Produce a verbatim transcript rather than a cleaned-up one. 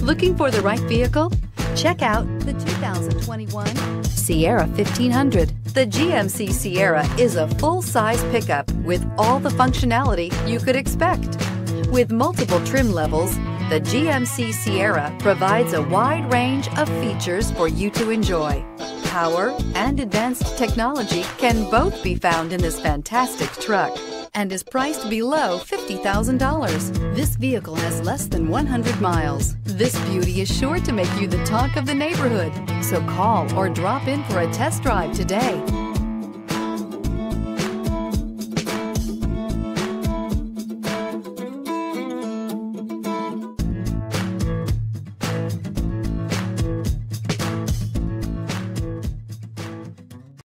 Looking for the right vehicle? Check out the two thousand twenty-one Sierra fifteen hundred. The G M C Sierra is a full-size pickup with all the functionality you could expect. With multiple trim levels, the G M C Sierra provides a wide range of features for you to enjoy. Power and advanced technology can both be found in this fantastic truck and is priced below fifty thousand dollars. This vehicle has less than one hundred miles. This beauty is sure to make you the talk of the neighborhood. So call or drop in for a test drive today.